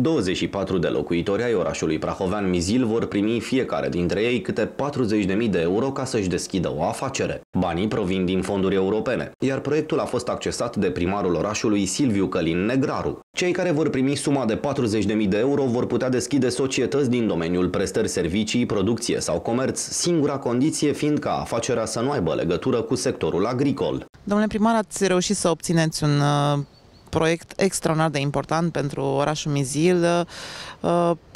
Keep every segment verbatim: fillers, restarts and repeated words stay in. douăzeci și patru de locuitori ai orașului Prahovean-Mizil vor primi fiecare dintre ei câte patruzeci de mii de euro ca să-și deschidă o afacere. Banii provin din fonduri europene, iar proiectul a fost accesat de primarul orașului Silviu Călin Negraru. Cei care vor primi suma de patruzeci de mii de euro vor putea deschide societăți din domeniul prestări servicii, producție sau comerț, singura condiție fiind ca afacerea să nu aibă legătură cu sectorul agricol. Domnule primar, ați reușit să obțineți un proiect extraordinar de important pentru orașul Mizil,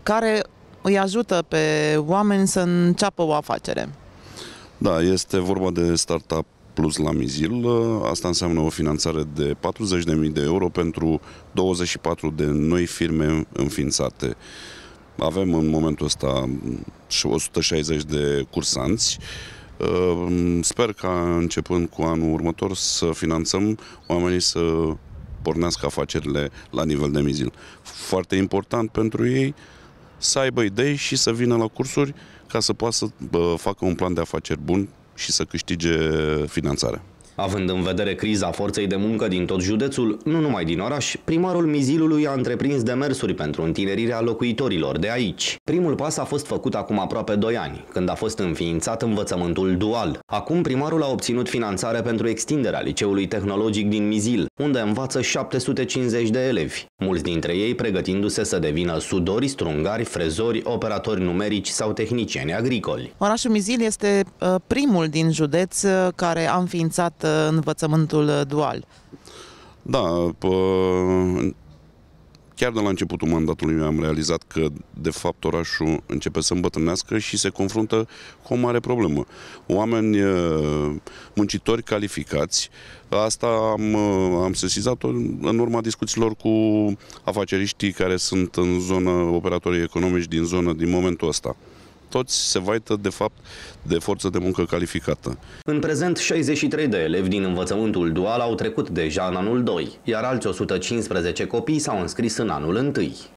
care îi ajută pe oameni să înceapă o afacere. Da, este vorba de Startup Plus la Mizil. Asta înseamnă o finanțare de patruzeci de mii de euro pentru douăzeci și patru de noi firme înființate. Avem în momentul ăsta o sută șaizeci de cursanți. Sper ca începând cu anul următor să finanțăm oamenii să pornească afacerile la nivel de Mizil. Foarte important pentru ei să aibă idei și să vină la cursuri ca să poată să facă un plan de afaceri bun și să câștige finanțarea. Având în vedere criza forței de muncă din tot județul, nu numai din oraș, primarul Mizilului a întreprins demersuri pentru întinerirea locuitorilor de aici. Primul pas a fost făcut acum aproape doi ani, când a fost înființat învățământul dual. Acum primarul a obținut finanțare pentru extinderea liceului tehnologic din Mizil, unde învață șapte sute cincizeci de elevi, mulți dintre ei pregătindu-se să devină sudori, strungari, frezori, operatori numerici sau tehnicieni agricoli. Orașul Mizil este primul din județ care a înființat învățământul dual. Da, pă, chiar de la începutul mandatului meu am realizat că de fapt orașul începe să îmbătrânească și se confruntă cu o mare problemă. Oameni muncitori calificați, asta am, am sesizat-o în urma discuțiilor cu afaceriștii care sunt în zonă, operatorii economici din zonă din momentul ăsta. Toți se vaită, de fapt, de forță de muncă calificată. În prezent, șaizeci și trei de elevi din învățământul dual au trecut deja în anul doi, iar alți o sută cincisprezece copii s-au înscris în anul unu.